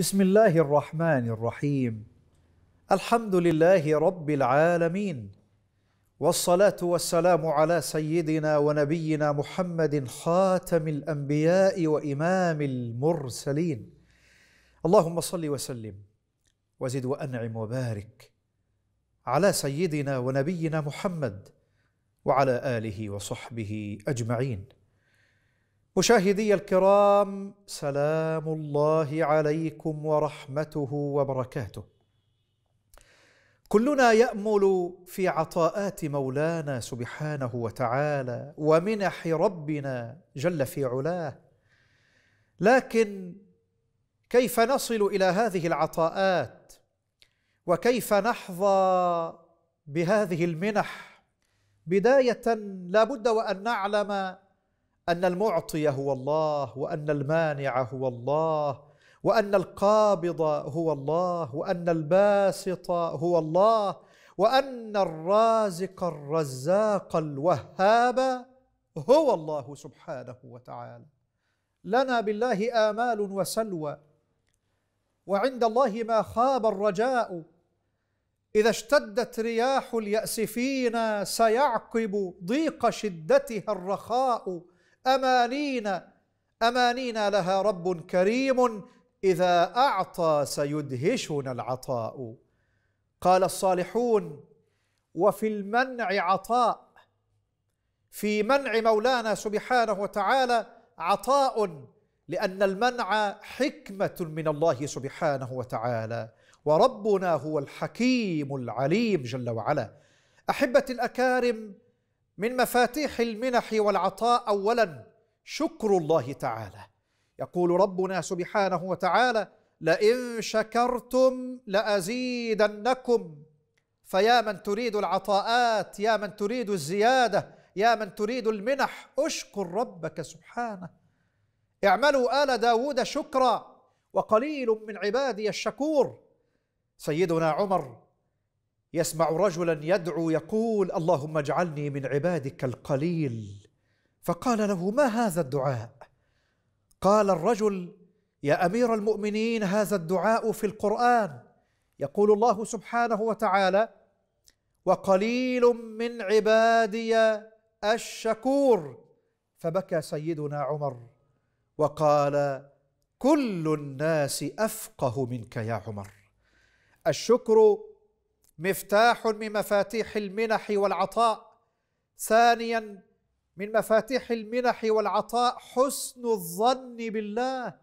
بسم الله الرحمن الرحيم. الحمد لله رب العالمين، والصلاة والسلام على سيدنا ونبينا محمد خاتم الأنبياء وإمام المرسلين. اللهم صل وسلم وزد وأنعم وبارك على سيدنا ونبينا محمد وعلى آله وصحبه أجمعين. مشاهدي الكرام، سلام الله عليكم ورحمته وبركاته. كلنا يأمل في عطاءات مولانا سبحانه وتعالى ومنح ربنا جل في علاه، لكن كيف نصل إلى هذه العطاءات؟ وكيف نحظى بهذه المنح؟ بداية لا بد وأن نعلم أن المعطي هو الله، وأن المانع هو الله، وأن القابض هو الله، وأن الباسط هو الله، وأن الرازق الرزاق الوهاب هو الله سبحانه وتعالى. لنا بالله آمال وسلوى، وعند الله ما خاب الرجاء. إذا اشتدت رياح اليأس فينا سيعقب ضيق شدتها الرخاء. أمانينا لها رب كريم، إذا أعطى سيدهشنا العطاء. قال الصالحون: وفي المنع عطاء. في منع مولانا سبحانه وتعالى عطاء، لأن المنع حكمة من الله سبحانه وتعالى، وربنا هو الحكيم العليم جل وعلا. أحبتي الأكارم، من مفاتيح المنح والعطاء أولا شكر الله تعالى. يقول ربنا سبحانه وتعالى: لئن شكرتم لأزيدنكم. فيا من تريد العطاءات، يا من تريد الزيادة، يا من تريد المنح، أشكر ربك سبحانه. اعملوا آل داود شكرا وقليل من عبادي الشكور. سيدنا عمر يسمع رجلا يدعو يقول: اللهم اجعلني من عبادك القليل. فقال له: ما هذا الدعاء؟ قال الرجل: يا أمير المؤمنين، هذا الدعاء في القرآن، يقول الله سبحانه وتعالى: وقليل من عبادي الشكور. فبكى سيدنا عمر وقال: كل الناس أفقه منك يا عمر. الشكر مفتاح من مفاتيح المنح والعطاء. ثانيا، من مفاتيح المنح والعطاء حسن الظن بالله.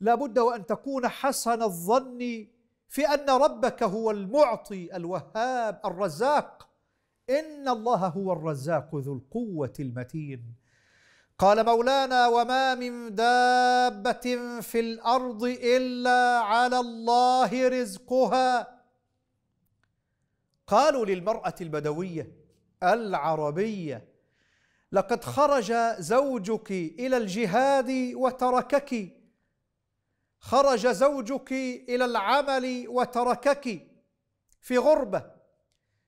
لا بد وأن تكون حسن الظن في أن ربك هو المعطي الوهاب الرزاق. إن الله هو الرزاق ذو القوة المتين. قال مولانا: وما من دابة في الأرض إلا على الله رزقها. قالوا للمرأة البدوية العربية: لقد خرج زوجك إلى الجهاد وتركك، خرج زوجك إلى العمل وتركك في غربة،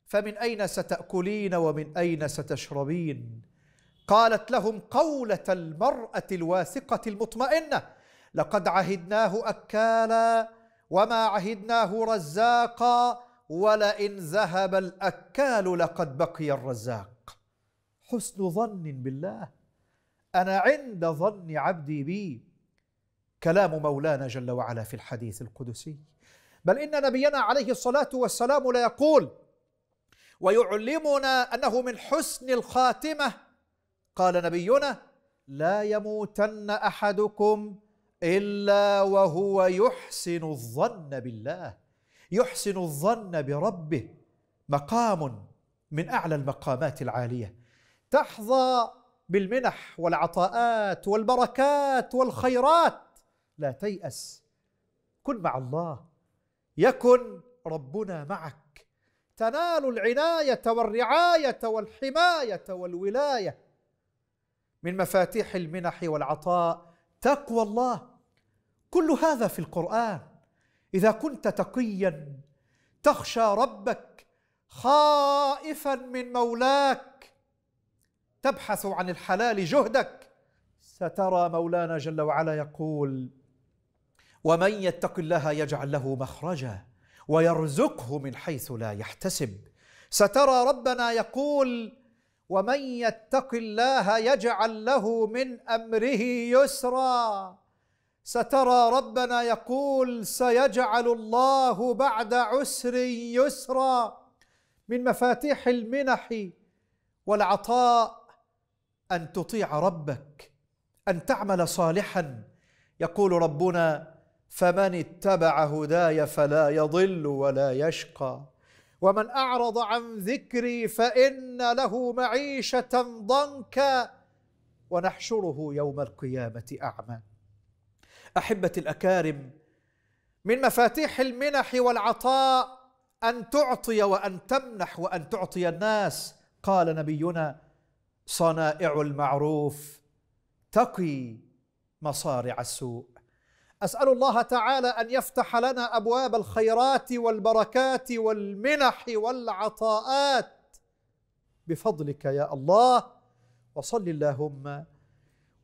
فمن أين ستأكلين ومن أين ستشربين؟ قالت لهم قولة المرأة الواثقة المطمئنة: لقد عهدناه أكالا وما عهدناه رزاقا، ولئن ذهب الأكال لقد بقي الرزاق. حسن ظن بالله، أنا عند ظن عبدي بي. كلام مولانا جل وعلا في الحديث القدسي، بل إن نبينا عليه الصلاة والسلام لا يقول ويعلمنا أنه من حسن الخاتمة. قال نبينا: لا يموتن أحدكم إلا وهو يحسن الظن بالله. يحسن الظن بربه مقام من أعلى المقامات العالية. تحظى بالمنح والعطاءات والبركات والخيرات، لا تيأس، كن مع الله، يكن ربنا معك، تنال العناية والرعاية والحماية والولاية. من مفاتيح المنح والعطاء تقوى الله. كل هذا في القرآن. إذا كنت تقيا تخشى ربك، خائفا من مولاك، تبحث عن الحلال جهدك، سترى مولانا جل وعلا يقول: ومن يتق الله يجعل له مخرجا ويرزقه من حيث لا يحتسب. سترى ربنا يقول ومن يتق الله يجعل له من أمره يسرا. سترى ربنا يقول سيجعل الله بعد عسر يسرا. من مفاتيح المنح والعطاء أن تطيع ربك، أن تعمل صالحا. يقول ربنا فمن اتبع هداي فلا يضل ولا يشقى ومن أعرض عن ذكري فإن له معيشة ضنكا ونحشره يوم القيامة أعمى. أحبتي الأكارم، من مفاتيح المنح والعطاء أن تعطي وأن تمنح وأن تعطي الناس. قال نبينا صنائع المعروف تقي مصارع السوء. أسأل الله تعالى أن يفتح لنا أبواب الخيرات والبركات والمنح والعطاءات بفضلك يا الله. وصل اللهم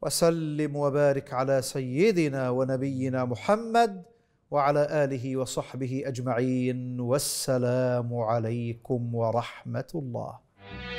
وسلم وبارك على سيدنا ونبينا محمد وعلى آله وصحبه أجمعين. والسلام عليكم ورحمة الله.